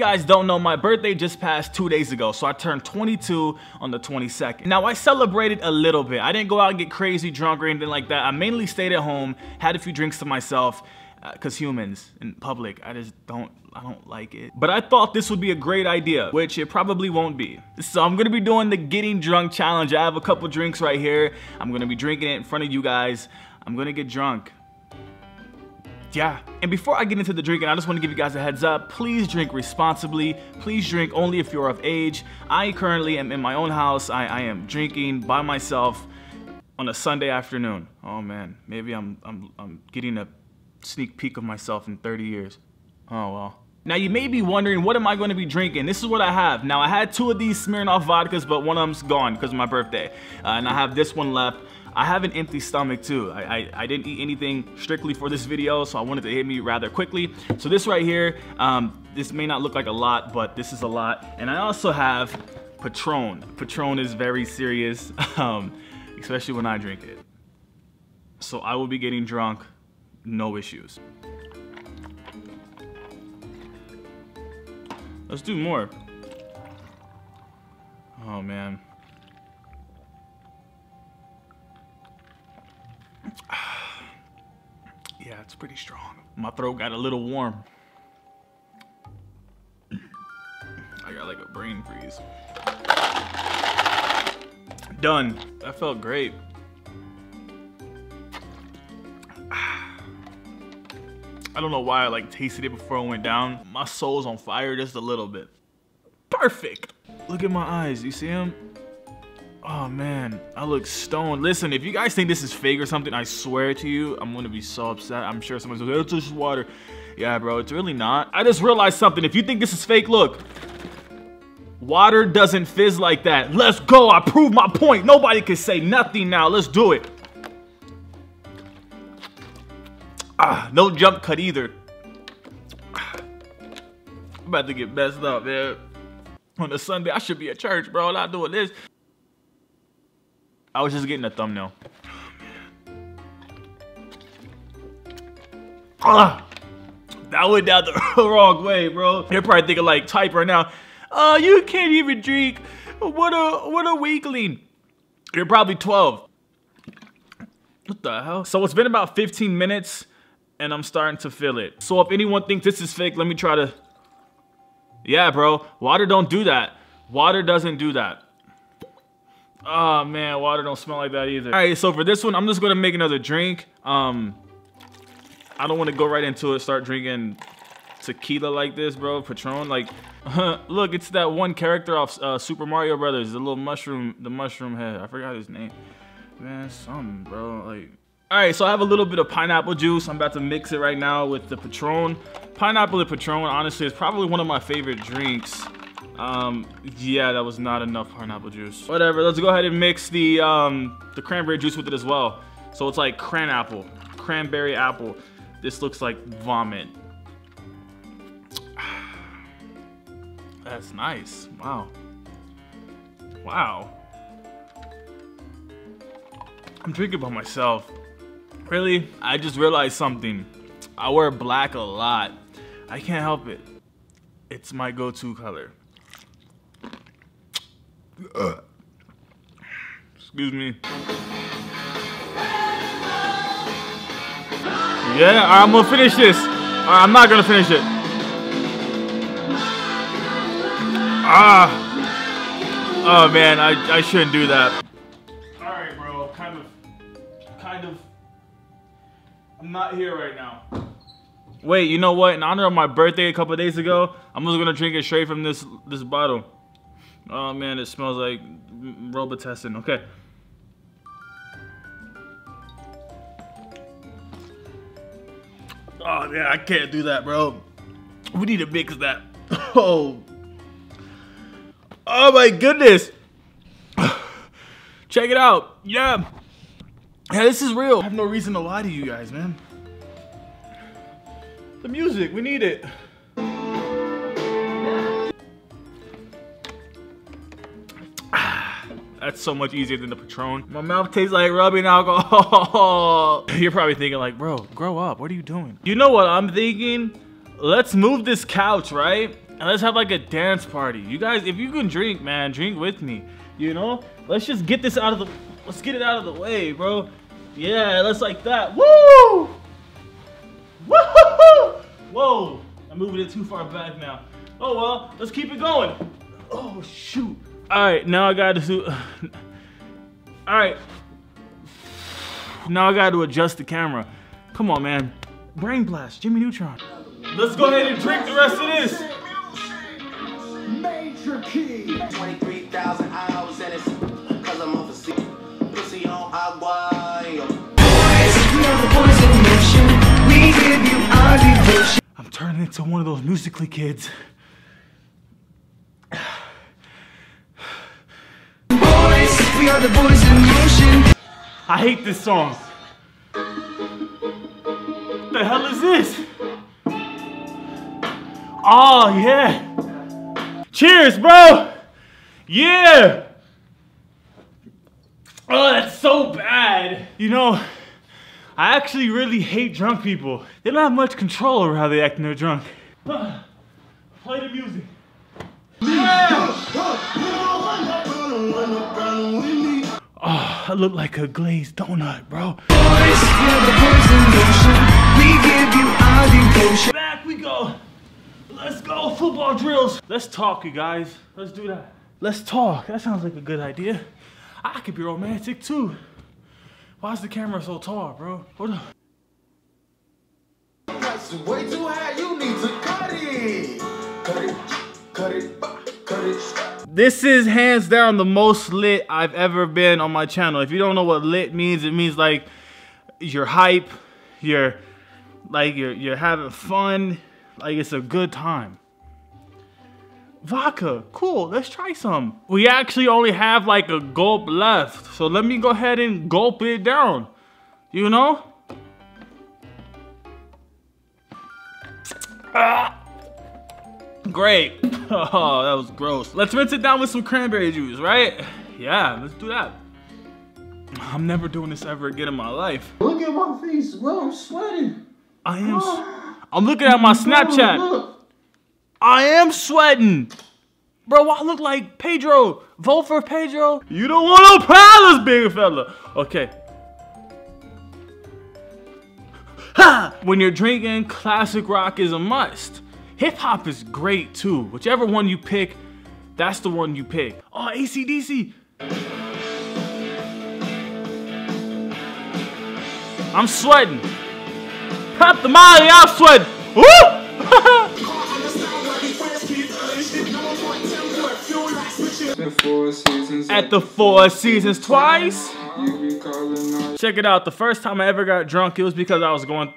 guys don't know, my birthday just passed 2 days ago, so I turned 22 on the 22nd. Now, I celebrated a little bit. I didn't go out and get crazy drunk or anything like that. I mainly stayed at home, had a few drinks to myself, because humans in public, I don't like it. But I thought this would be a great idea, which it probably won't be. So I'm gonna be doing the getting drunk challenge. I have a couple drinks right here. I'm gonna be drinking it in front of you guys. I'm gonna get drunk. Yeah, and before I get into the drinking, I just want to give you guys a heads up. Please drink responsibly. Please drink only if you're of age. I currently am in my own house. I am drinking by myself on a Sunday afternoon. Oh man, maybe I'm getting a sneak peek of myself in 30 years. Oh well. Now you may be wondering, what am I going to be drinking? This is what I have. Now I had two of these Smirnoff vodkas, but one of them's gone because of my birthday. And I have this one left. I have an empty stomach too. I didn't eat anything strictly for this video, so I wanted to hit me rather quickly. So this right here, this may not look like a lot, but this is a lot. And I also have Patron. Patron is very serious, especially when I drink it. So I will be getting drunk, no issues. Let's do more. Oh man. Yeah, it's pretty strong. My throat got a little warm. I got like a brain freeze. Done. That felt great. I don't know why I like tasted it before I went down. My soul's on fire just a little bit. Perfect. Look at my eyes, you see them? Oh man, I look stoned. Listen, if you guys think this is fake or something, I swear to you, I'm gonna be so upset. I'm sure someone's like, it's just water. Yeah, bro, it's really not. I just realized something. If you think this is fake, look. Water doesn't fizz like that. Let's go, I proved my point. Nobody can say nothing now, let's do it. Ah, no jump cut either. I'm about to get messed up, man. On a Sunday, I should be at church, bro, not doing this. I was just getting a thumbnail. Oh, that went down the wrong way, bro. They're probably thinking like type right now. Oh, you can't even drink. What a weakling. You're probably 12. What the hell? So it's been about 15 minutes and I'm starting to feel it. So if anyone thinks this is fake, let me try to. Yeah, bro, water don't do that. Water doesn't do that. Oh man, water don't smell like that either. All right, so for this one, I'm just gonna make another drink. I don't wanna go right into it, start drinking tequila like this, bro, Patron. Like, look, it's that one character off Super Mario Brothers, the little mushroom, the mushroom head. I forgot his name. Man, something, bro, like. All right, so I have a little bit of pineapple juice. I'm about to mix it right now with the Patron. Pineapple and Patron, honestly, is probably one of my favorite drinks. Yeah, that was not enough pineapple juice. Whatever, let's go ahead and mix the cranberry juice with it as well. So it's like cranberry apple. This looks like vomit. That's nice, wow. Wow. I'm drinking by myself. Really, I just realized something. I wear black a lot. I can't help it. It's my go-to color. Excuse me. Yeah, all right, I'm gonna finish this. All right, I'm not gonna finish it. Ah. Oh man, I shouldn't do that. All right, bro. Kind of. I'm not here right now. Wait, you know what? In honor of my birthday a couple of days ago, I'm just gonna drink it straight from this bottle. Oh man, it smells like Robitussin. Okay. Oh man, I can't do that, bro. We need to mix that. Oh my goodness. Check it out. Yeah. Yeah, this is real. I have no reason to lie to you guys, man. The music, we need it. That's so much easier than the Patron. My mouth tastes like rubbing alcohol. You're probably thinking like, bro, grow up. What are you doing? You know what I'm thinking? Let's move this couch, right? and let's have like a dance party. You guys, if you can drink, man, drink with me. You know, let's just get this out of the, let's get it out of the way, bro. Yeah, let's like that. Woo! Woo-hoo-hoo! Whoa! I'm moving it too far back now. Oh well, let's keep it going. Oh shoot! All right, now I gotta do. All right, now I gotta adjust the camera. Come on, man. Brain blast, Jimmy Neutron. Let's go ahead and drink the rest of this. Major key. 23,000 hours at it, 'cause I'm off a seat. Pussy on agua. We give you our devotion. I'm turning into one of those Musically kids. Boys, we are the boys in motion. I hate this song. What the hell is this? Oh yeah! Cheers, bro! Yeah! Oh, that's so bad. You know, I actually really hate drunk people. They don't have much control over how they act when they're drunk. Play the music. Oh, I look like a glazed donut, bro. Back we go. Let's go, football drills. Let's talk, you guys. Let's do that. Let's talk. That sounds like a good idea. I could be romantic too. Why is the camera so tall, bro? Hold up. That's way too high, you need to cut it. Cut it, cut it, cut it. This is hands down the most lit I've ever been on my channel. If you don't know what lit means, it means like you're hype, you're like you're having fun, like it's a good time. Vodka, cool, let's try some. We actually only have like a gulp left, so let me go ahead and gulp it down, you know? Ah, great, oh, that was gross. Let's rinse it down with some cranberry juice, right? Yeah, let's do that. I'm never doing this ever again in my life. Look at my face, bro, I'm sweating. I am, I'm looking at my Snapchat. Look. I am sweating. Bro, I look like Pedro. Vote for Pedro. You don't want no palace, big fella. Okay. Ha! When you're drinking, classic rock is a must. Hip hop is great too. Whichever one you pick, that's the one you pick. Oh, AC/DC. I'm sweating. Pop the molly, I'm sweating. Woo! At the Four Seasons twice. Check it out. The first time I ever got drunk, it was because I was going.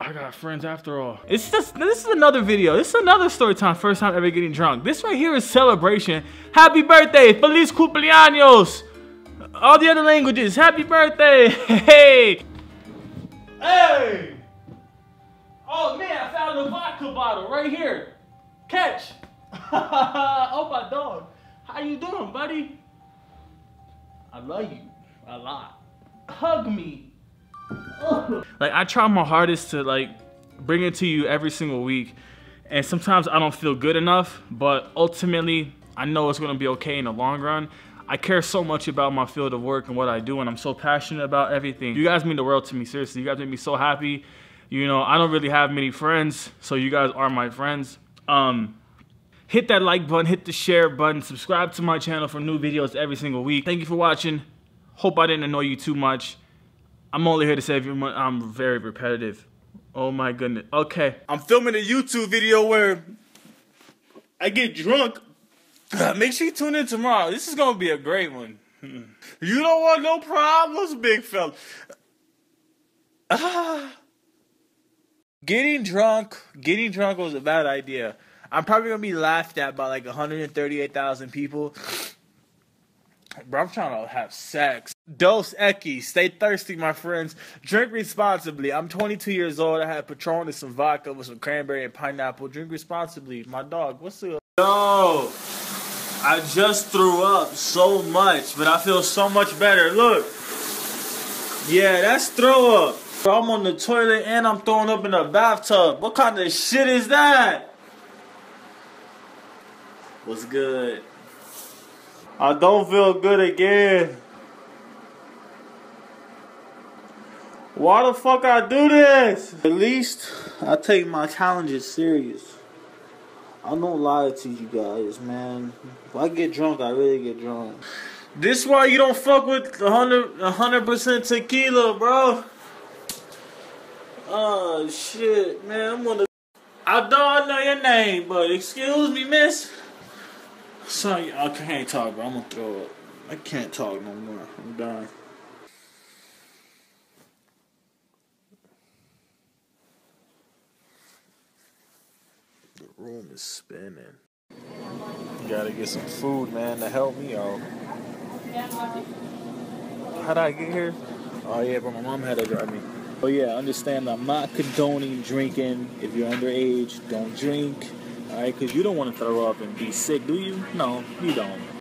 I got friends after all. It's just, this is another video. This is another story time. First time ever getting drunk. This right here is celebration. Happy birthday, feliz cumpleaños. All the other languages. Happy birthday. Hey. Hey. Oh man, I found a vodka bottle right here. Catch. Oh my dog, how you doing, buddy? I love you a lot. Hug me. Ugh. Like I try my hardest to like bring it to you every single week, and sometimes I don't feel good enough. But ultimately, I know it's gonna be okay in the long run. I care so much about my field of work and what I do, and I'm so passionate about everything. You guys mean the world to me, seriously. You guys make me so happy. You know, I don't really have many friends, so you guys are my friends. Hit that like button, hit the share button, subscribe to my channel for new videos every single week. Thank you for watching. Hope I didn't annoy you too much. I'm only here to save your money. I'm very repetitive. Oh my goodness. Okay. I'm filming a YouTube video where I get drunk. Make sure you tune in tomorrow. This is going to be a great one. You don't want no problems, big fella. Getting drunk was a bad idea. I'm probably gonna be laughed at by like 138,000 people. Bro, I'm trying to have sex. Dos Equis, stay thirsty, my friends. Drink responsibly. I'm 22 years old. I had Patron and some vodka with some cranberry and pineapple. Drink responsibly. My dog, what's up? Yo, I just threw up so much, but I feel so much better. Look. Yeah, that's throw up. Bro, I'm on the toilet and I'm throwing up in the bathtub. What kind of shit is that? What's good? I don't feel good again. Why the fuck I do this? At least I take my challenges serious. I don't lie to you guys, man. If I get drunk, I really get drunk. This why you don't fuck with 100% tequila, bro. Oh shit, man! I don't know your name, but excuse me, miss. Sorry, I can't talk, bro. I'm gonna throw up. I can't talk no more. I'm dying. The room is spinning. Gotta get some food, man, to help me out. How'd I get here? Oh yeah, but my mom had to drive me. Oh yeah, understand I'm not condoning drinking. If you're underage, don't drink. Alright, because you don't want to throw up and be sick, do you? No, you don't.